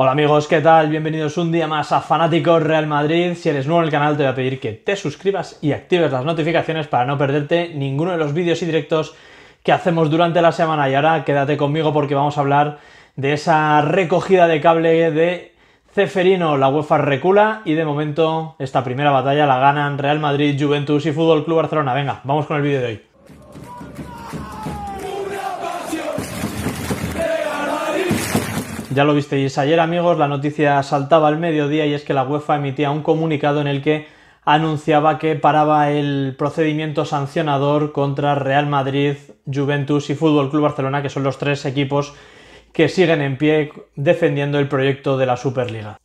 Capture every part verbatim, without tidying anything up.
Hola amigos, ¿qué tal? Bienvenidos un día más a Fanáticos Real Madrid. Si eres nuevo en el canal te voy a pedir que te suscribas y actives las notificaciones para no perderte ninguno de los vídeos y directos que hacemos durante la semana. Y ahora quédate conmigo porque vamos a hablar de esa recogida de cable de Ceferino. La UEFA recula y de momento esta primera batalla la ganan Real Madrid, Juventus y Fútbol Club Barcelona. Venga, vamos con el vídeo de hoy. Ya lo visteis ayer, amigos, la noticia saltaba al mediodía y es que la UEFA emitía un comunicado en el que anunciaba que paraba el procedimiento sancionador contra Real Madrid, Juventus y Fútbol Club Barcelona, que son los tres equipos que siguen en pie defendiendo el proyecto de la Superliga.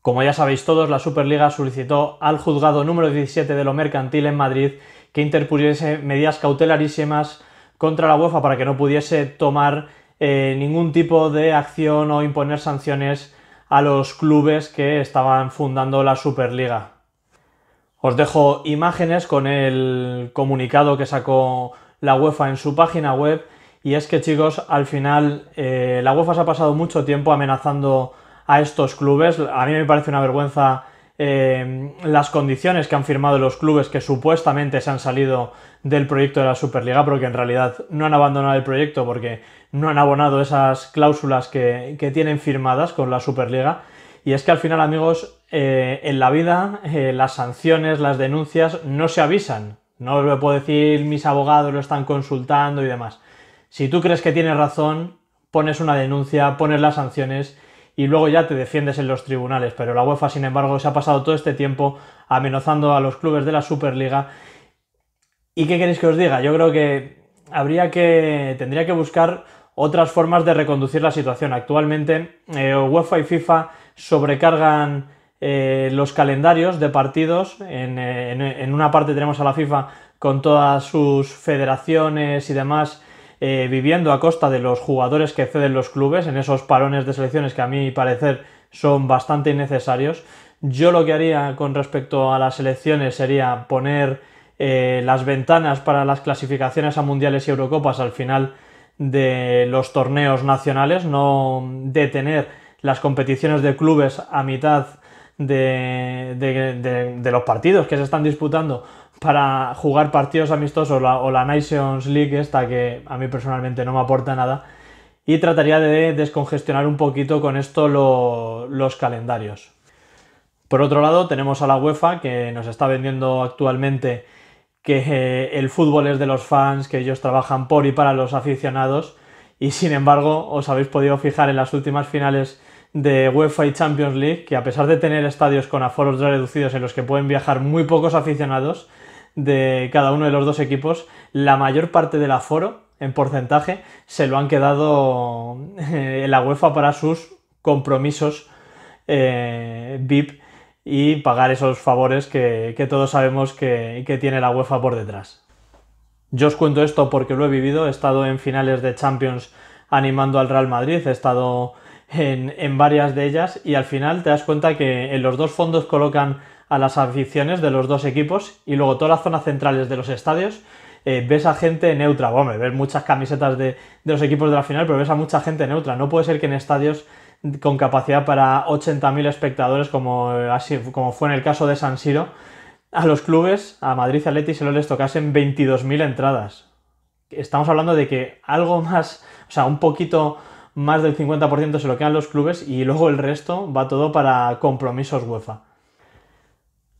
Como ya sabéis todos, la Superliga solicitó al juzgado número diecisiete de lo mercantil en Madrid que interpusiese medidas cautelarísimas contra la UEFA para que no pudiese tomar Eh, ningún tipo de acción o imponer sanciones a los clubes que estaban fundando la Superliga. Os dejo imágenes con el comunicado que sacó la UEFA en su página web y es que, chicos, al final eh, la UEFA se ha pasado mucho tiempo amenazando a estos clubes. A mí me parece una vergüenza eh, las condiciones que han firmado los clubes que supuestamente se han salido del proyecto de la Superliga, pero que en realidad no han abandonado el proyecto porque no han abonado esas cláusulas que, que tienen firmadas con la Superliga. Y es que al final, amigos, eh, en la vida eh, las sanciones, las denuncias no se avisan. No os lo puedo decir, mis abogados lo están consultando y demás. Si tú crees que tienes razón, pones una denuncia, pones las sanciones y luego ya te defiendes en los tribunales. Pero la UEFA, sin embargo, se ha pasado todo este tiempo amenazando a los clubes de la Superliga. ¿Y qué queréis que os diga? Yo creo que habría que tendría que buscar otras formas de reconducir la situación. Actualmente eh, UEFA y FIFA sobrecargan eh, los calendarios de partidos. En, en, en una parte tenemos a la FIFA con todas sus federaciones y demás eh, viviendo a costa de los jugadores que ceden los clubes en esos parones de selecciones que a mi parecer son bastante innecesarios. Yo lo que haría con respecto a las selecciones sería poner eh, las ventanas para las clasificaciones a mundiales y Eurocopas al final de los torneos nacionales, no detener las competiciones de clubes a mitad de, de, de, de los partidos que se están disputando para jugar partidos amistosos la, o la Nations League esta que a mí personalmente no me aporta nada, y trataría de descongestionar un poquito con esto lo, los calendarios. Por otro lado tenemos a la UEFA que nos está vendiendo actualmente que el fútbol es de los fans, que ellos trabajan por y para los aficionados y sin embargo os habéis podido fijar en las últimas finales de UEFA y Champions League que a pesar de tener estadios con aforos reducidos en los que pueden viajar muy pocos aficionados de cada uno de los dos equipos, la mayor parte del aforo en porcentaje se lo han quedado en la UEFA para sus compromisos eh, V I P y pagar esos favores que, que todos sabemos que, que tiene la UEFA por detrás. Yo os cuento esto porque lo he vivido, he estado en finales de Champions animando al Real Madrid, he estado en, en varias de ellas y al final te das cuenta que en los dos fondos colocan a las aficiones de los dos equipos y luego todas las zonas centrales de los estadios eh, ves a gente neutra. Hombre, ves muchas camisetas de, de los equipos de la final, pero ves a mucha gente neutra. No puede ser que en estadios con capacidad para ochenta mil espectadores, como, así, como fue en el caso de San Siro, a los clubes, a Madrid y Atleti, se les tocasen veintidós mil entradas. Estamos hablando de que algo más, o sea, un poquito más del cincuenta por ciento se lo quedan los clubes y luego el resto va todo para compromisos UEFA.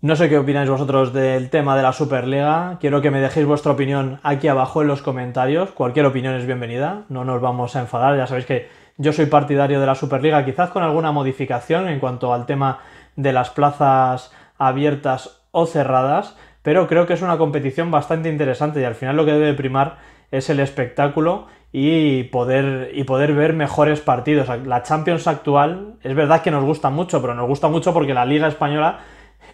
No sé qué opináis vosotros del tema de la Superliga, quiero que me dejéis vuestra opinión aquí abajo en los comentarios, cualquier opinión es bienvenida, no nos vamos a enfadar, ya sabéis que yo soy partidario de la Superliga, quizás con alguna modificación en cuanto al tema de las plazas abiertas o cerradas, pero creo que es una competición bastante interesante y al final lo que debe primar es el espectáculo y poder, y poder ver mejores partidos. La Champions actual es verdad que nos gusta mucho, pero nos gusta mucho porque la Liga Española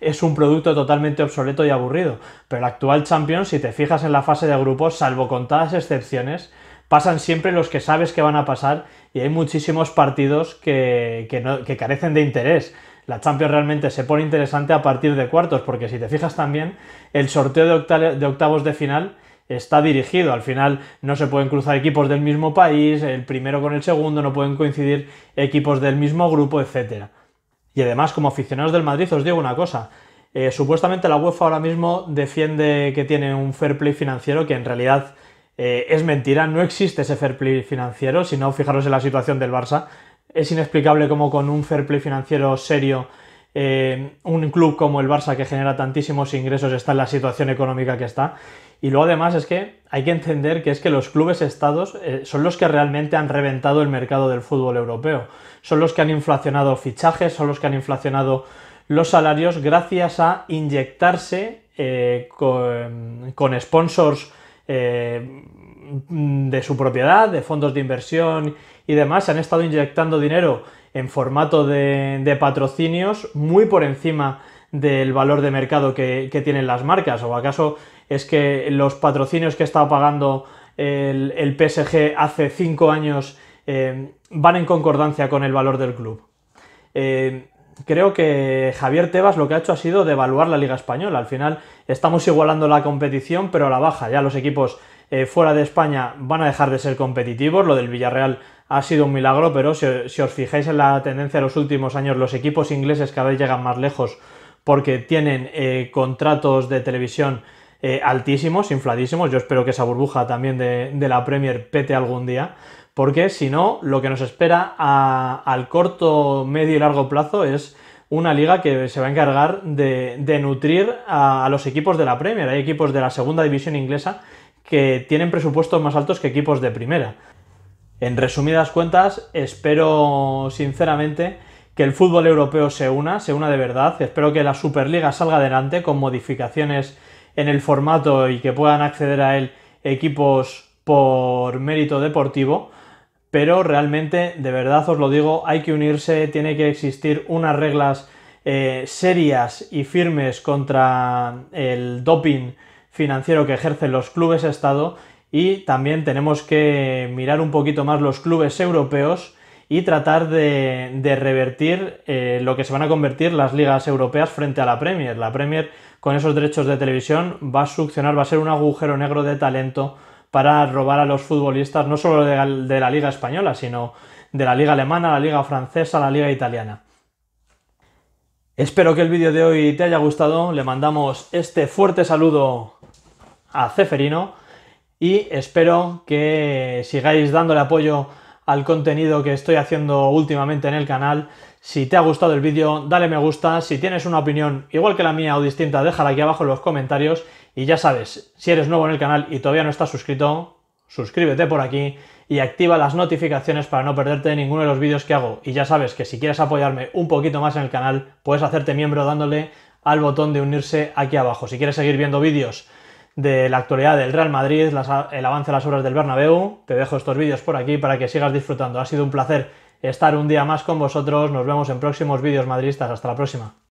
es un producto totalmente obsoleto y aburrido, pero el actual Champions, si te fijas en la fase de grupos, salvo contadas excepciones, pasan siempre los que sabes que van a pasar y hay muchísimos partidos que, que, no, que carecen de interés. La Champions realmente se pone interesante a partir de cuartos, porque si te fijas también, el sorteo de, octa de octavos de final está dirigido. Al final no se pueden cruzar equipos del mismo país, el primero con el segundo, no pueden coincidir equipos del mismo grupo, etcétera. Y además, como aficionados del Madrid, os digo una cosa. Eh, supuestamente la UEFA ahora mismo defiende que tiene un fair play financiero, que en realidad eh, es mentira, no existe ese fair play financiero. Si no, fijaros en la situación del Barça. Es inexplicable cómo con un fair play financiero serio eh, un club como el Barça, que genera tantísimos ingresos, está en la situación económica que está. Y luego además es que hay que entender que es que los clubes estados eh, son los que realmente han reventado el mercado del fútbol europeo. Son los que han inflacionado fichajes, son los que han inflacionado los salarios gracias a inyectarse eh, con, con sponsors eh, de su propiedad, de fondos de inversión y demás. Se han estado inyectando dinero en formato de, de patrocinios muy por encima del valor de mercado que, que tienen las marcas. ¿O acaso es que los patrocinios que estaba pagando el, el P S G hace cinco años eh, van en concordancia con el valor del club? Eh, Creo que Javier Tebas lo que ha hecho ha sido devaluar la Liga Española. Al final estamos igualando la competición, pero a la baja. Ya los equipos eh, fuera de España van a dejar de ser competitivos. Lo del Villarreal ha sido un milagro, pero si, si os fijáis en la tendencia de los últimos años, los equipos ingleses cada vez llegan más lejos porque tienen eh, contratos de televisión eh, altísimos, infladísimos. Yo espero que esa burbuja también de, de la Premier pete algún día, porque si no, lo que nos espera a, al corto, medio y largo plazo es una liga que se va a encargar de, de nutrir a, a los equipos de la Premier. Hay equipos de la segunda división inglesa que tienen presupuestos más altos que equipos de primera. En resumidas cuentas, espero sinceramente que el fútbol europeo se una, se una de verdad. Espero que la Superliga salga adelante con modificaciones en el formato y que puedan acceder a él equipos por mérito deportivo. Pero realmente, de verdad os lo digo, hay que unirse, tiene que existir unas reglas eh, serias y firmes contra el doping financiero que ejercen los clubes Estado, y también tenemos que mirar un poquito más los clubes europeos y tratar de, de revertir eh, lo que se van a convertir las ligas europeas frente a la Premier. La Premier, con esos derechos de televisión, va a succionar, va a ser un agujero negro de talento para robar a los futbolistas, no solo de, de la Liga Española, sino de la Liga Alemana, la Liga Francesa, la Liga Italiana. Espero que el vídeo de hoy te haya gustado. Le mandamos este fuerte saludo a Ceferino y espero que sigáis dándole apoyo al contenido que estoy haciendo últimamente en el canal. Si te ha gustado el vídeo, dale me gusta. Si tienes una opinión igual que la mía o distinta, déjala aquí abajo en los comentarios. Y ya sabes, si eres nuevo en el canal y todavía no estás suscrito, suscríbete por aquí y activa las notificaciones para no perderte ninguno de los vídeos que hago. Y ya sabes que si quieres apoyarme un poquito más en el canal, puedes hacerte miembro dándole al botón de unirse aquí abajo. Si quieres seguir viendo vídeos de la actualidad del Real Madrid, las, el avance de las obras del Bernabéu, te dejo estos vídeos por aquí para que sigas disfrutando. Ha sido un placer estar un día más con vosotros. Nos vemos en próximos vídeos madridistas. Hasta la próxima.